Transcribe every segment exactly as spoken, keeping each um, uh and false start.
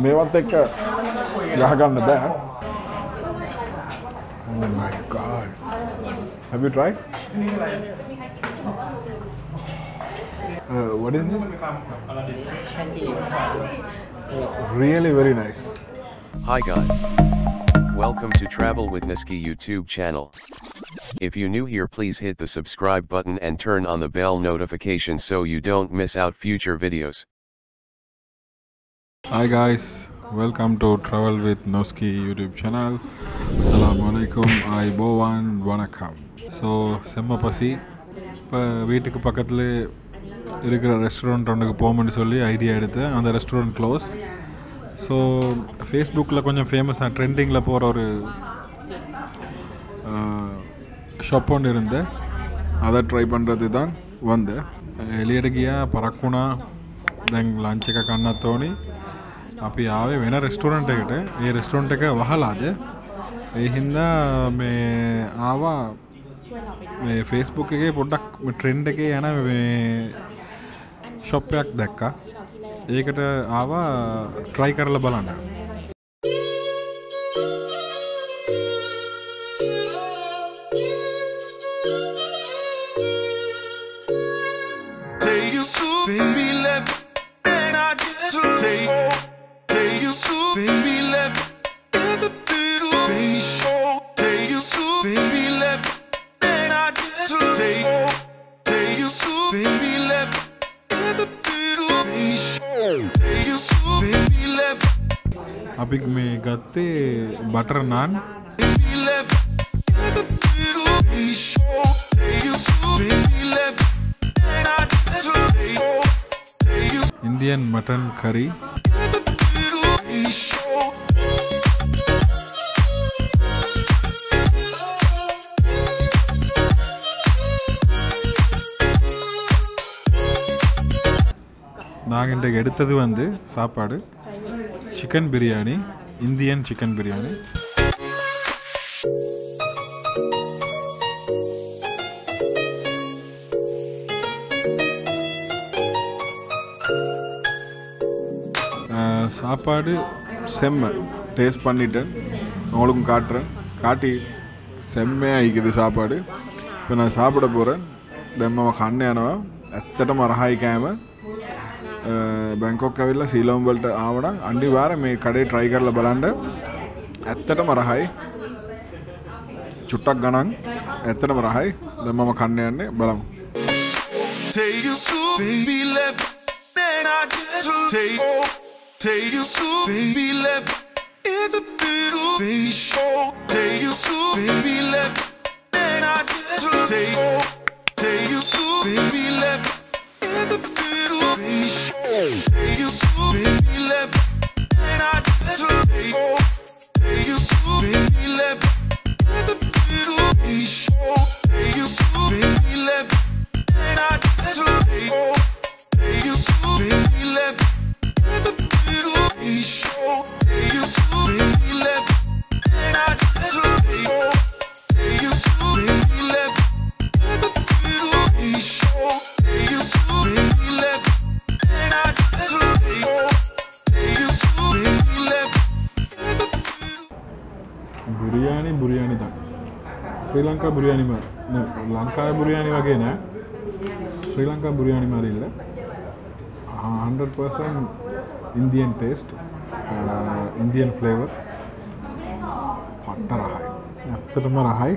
Mewan tikka. Yeah, I got in the back. Oh my god. Have you tried? Uh, what is this? Really very nice. Hi guys. Welcome to Travel With Nusky YouTube channel. If you're new here, please hit the subscribe button and turn on the bell notification so you don't miss out future videos. Hi guys, welcome to Travel with Nusky YouTube channel. Assalamu alaikum, Aibowan, Vanakkam. So, semma pasi. Veetukku pakkathile irukra restaurant ondukku povanu solli idea edutha. And the restaurant close. So, Facebook la konjam famous ah trending la pora oru shop on irundha. Adha try pandradhu vanda. Eliyadagiya parakuna then lunch ka kanna thoni. අපි ආවේ වෙන restaurant එකට. ඒ restaurant එක වහලාද. ඒ හින්දා මේ ආවා මේ Facebook එකේ පොඩ්ඩක් මේ ට්‍රෙන්ඩ් එකේ යන මේ ෂොප් එකක් දැක්කා. ඒකට ආවා try කරලා බලන්න. Abig me gatte butter naan. Indian mutton curry. நாங்க எடுத்தது வந்து சாப்பாடு chicken biryani, Indian chicken biryani. சாப்பாடு செம்ம டேஸ்ட் பண்ணிட்டேன். உங்களுக்கு காட்றேன். காட்டி செம்மையா இருக்குது சாப்பாடு. இப்போ நான் சாப்பிட போறேன். நம்ம கண்ணையனவ ඇත්තටම රහයි කෑම Bangkok කවිලා සීලම් වලට ආවනම් අනිවාර්යයෙන් මේ කඩේ try කරලා බලන්න. ඇත්තටම රහයි. චුට්ටක් ගණන් ඇත්තටම රහයි. දැන් මම කන්න යන්නේ බලමු. Take you soup baby left then I get to take oh take you soup baby left it's a little baby show take you soup baby left then I get to take oh take you soup baby left it's a biryani tak. Sri Lanka biryani mar. No, Lanka biryani wage na. Sri Lanka biryani mari illa. one hundred percent Indian taste, uh, Indian flavor. Patta rahai. Attatama rahai.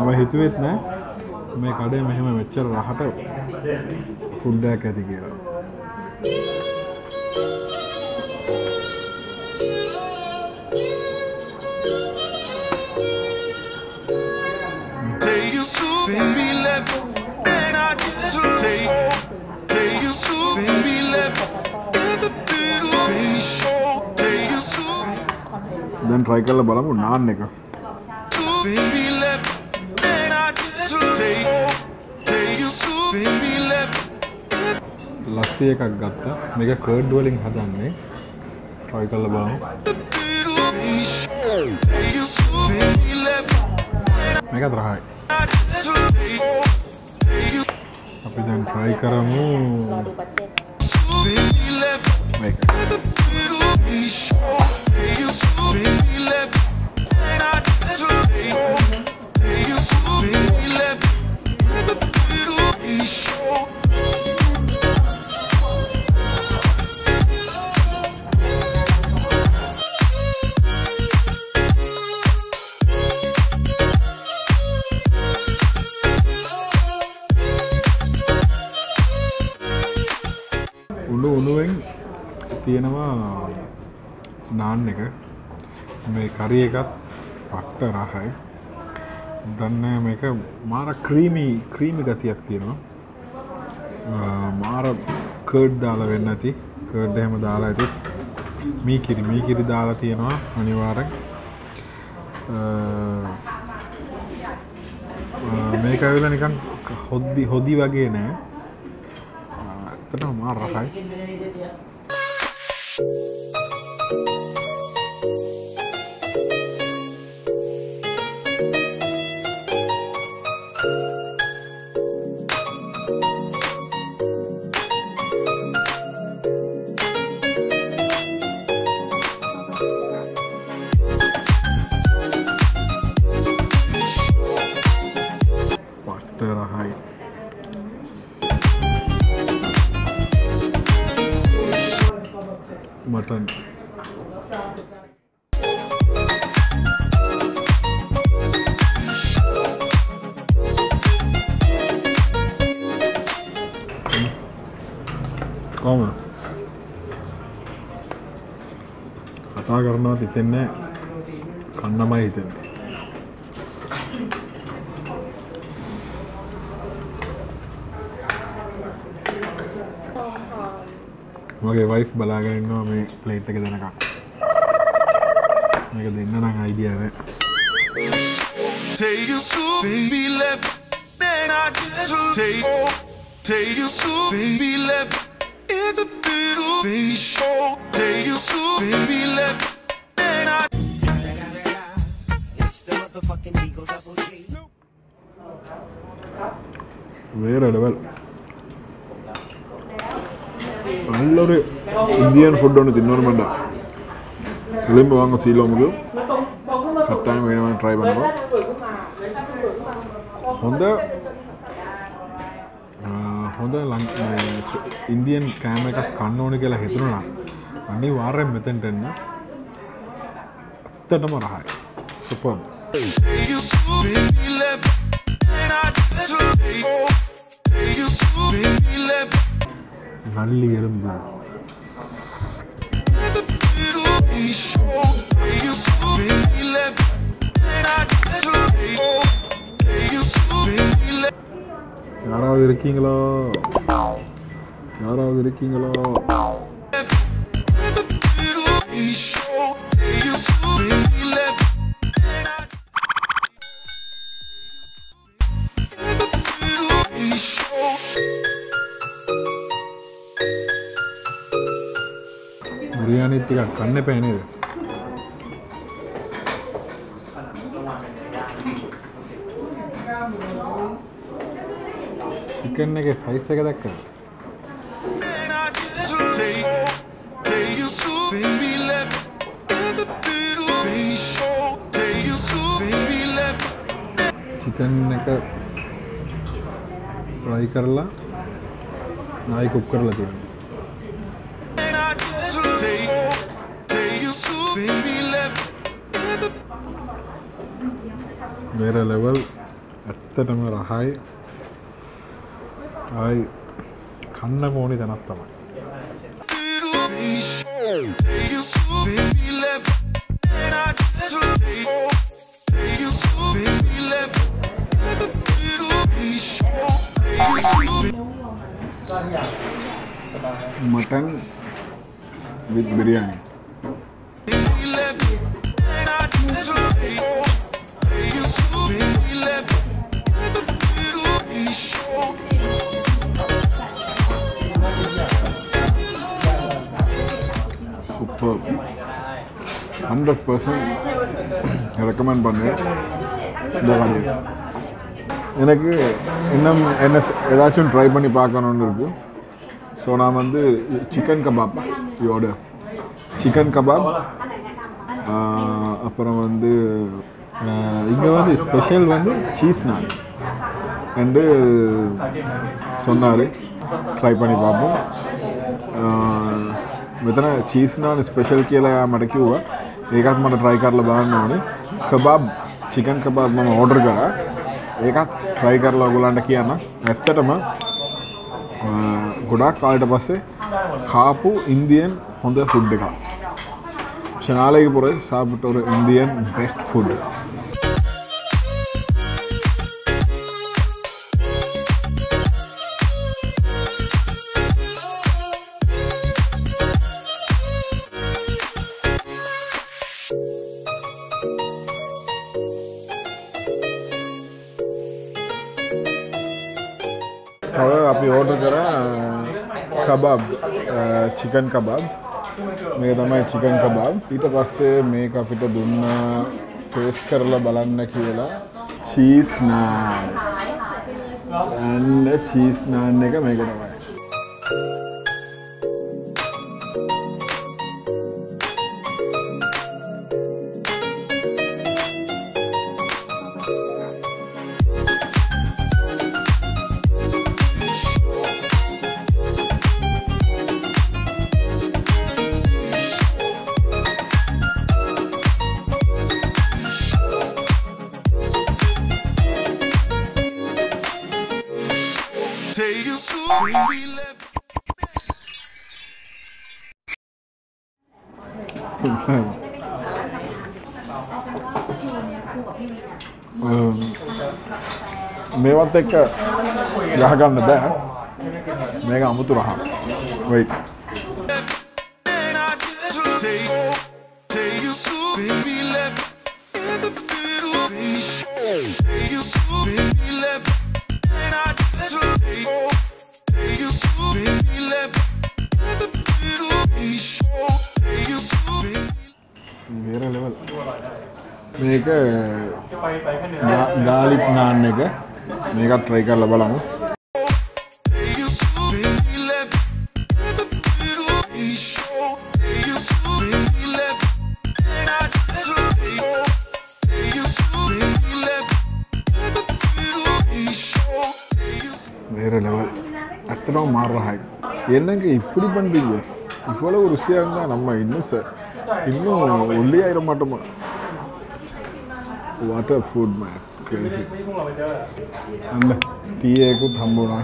Ama hituweth na. Me kade mehema mechchar rahata food ekak athi kiyala. Baby left, and I get to take take you soup. Baby left, it's a little baby show. Take you soup. Then try karla balamu naan neka. Baby left, and I get to take take you soup. Baby left. Lassi ekak gatta. Meka curd dwelling hadanne. Try karla balamu. Take you soup. Baby left. Meka try. අපි දැන් try කරමු. තියෙනවා naan එක. මේ curry එකත් පට්ට රහයි. දන්නේ මේක මාර creamy creamy ගතියක් තියෙනවා. මාර curd දාලා වෙන්නේ නැති. curd එහෙම දාලා ඉතින් මේ කිරි මේ කිරි දාලා තියෙනවා අනිවාර්යෙන්. මේක ඇවිල්ලා නිකන් හොදි හොදි වගේ නෑ. අතනම රහයි. Mutton. Come. කතා කරනවා හිතෙන්නේ කන්නමයි හිතෙන්නේ. My wife is no me plate take dena ka. Mega denna na idea hai. Take your soup, baby, left. Then I get to take all. Take your soup, baby, left. It's a little baby show. Take your soup, baby, left. Then I. It's the motherfucking Eagle Double G. Where are the well? I love Indian food. I love sea loam. That time we will try it. Indian camera cannon is a hit. And you are a method. That's why. Superb. Nalli erumbu yaravadu irukingalo yaravadu irukingalo biryani tikka kanne pæne ida chicken ekage size එක දැක්කද chicken එක fry කරලා නැයි cook කරලා තියෙනවා Vera level at the number high. I can't have only the Natama. Mutton with biryani. Superb. one hundred percent recommend banne. Dogani. Enakku innum enna edachun try panni paakanonu irukku. So na mande chicken kebab you order. Chicken kebab uh appo mande inga vande special vande cheese naan. And sonnare try panni paapom. Uh මෙතන cheese naan special කියලා මට කිව්වා. ඒකත් මට try කරලා බලන්න ඕනේ. kebab chicken kebab මම order කරා. ඒකත් try කරලා ඔයගලන්ට කියන්න. ඇත්තටම ගොඩක් කාලට පස්සේ කාපු ඉන්දියන් හොඳ ෆුඩ් එකක්. ශනාලේගේ පොරේ සාබුටෝර Indian best food. We ordered kebab, uh, chicken kebab. We had chicken kebab. Ita passe me ka pita dunna taste karala balanna kiyala cheese naan. And cheese naan eka meka thamai. මේවත් එක්ක ගහ ගන්න බෑ මේක අමුතු රහ wait මේක garlic naan එක මේකත් try කරලා බලමු வேற லெவல் அத்தனை மாறறாய் என்னங்க இப்படி பண்றீங்க இவ்வளவு ருசியா இருந்தா நம்ம இன்னும் இன்னும் ஒல்லியாயிர மாட்டோமா Water food man, crazy. And tea ek thambuna.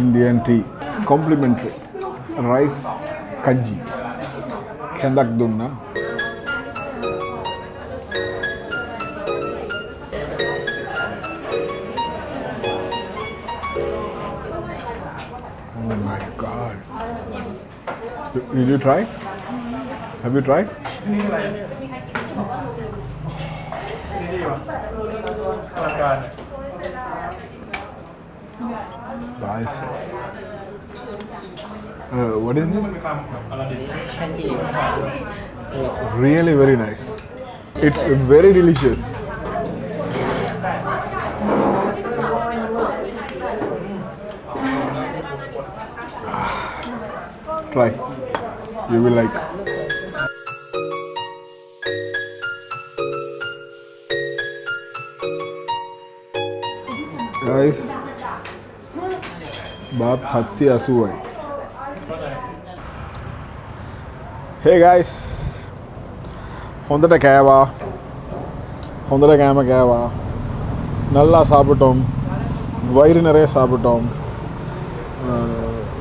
Indian tea, complimentary. Rice kanji. Kendak dunna. Oh my God! Will you try? Have you tried? Guys, uh, what is this? Really very nice. It's very delicious. Try. You will like. Guys, baat hath se aasu hai. Hey guys, hondata kaiva, hondata kaima kaiva, nalla saaputom, vairu neraya saaputom,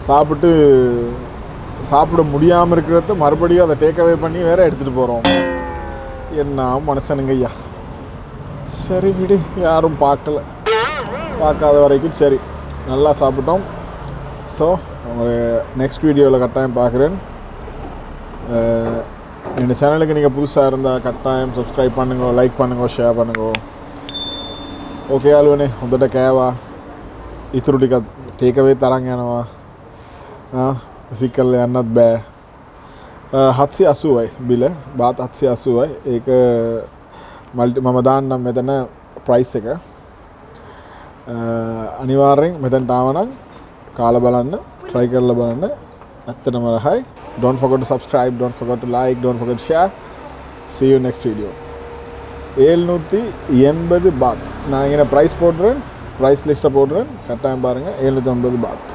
saapittu saapida mudiyama irukiradha marubadiya adha take away panni vera eduthu porom. Enna manasanenga ya. Sari vidu yarum paakala. பார்க்காத வரைக்கும் சரி நல்லா சாப்பிட்டோம் so உங்களை next வீடியோல கட்டாயம் பார்க்கிறேன் இந்த சேனலுக்கு நீங்க புதுசா இருந்தா கட்டாயம் subscribe பண்ணுங்க லைக் பண்ணுங்க ஷேர் பண்ணுங்க ஓகே ஆளுவனே හොඳට කෑවා ඉතුරු ටික ටේක් අවේ තරම් යනවා ආ සිකල් යන්නත් බෑ seven eighty බිල බාත් seven eighty ඒක මල්ටි මම දාන්නම් මෙතන price එක අනිවාර්යෙන් මෙතනට ආවනම් කාලා බලන්න try කරලා බලන්න ඇත්තටම රහයි don't forget to subscribe don't forget to like don't forget to share see you next video seven eighty baht நான் இங்க price போடுறேன் price list போடுறேன் கட்டாயம் பாருங்க seven eighty baht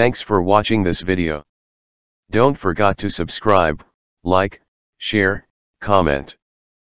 Thanks for watching this video Don't forget to subscribe like share comment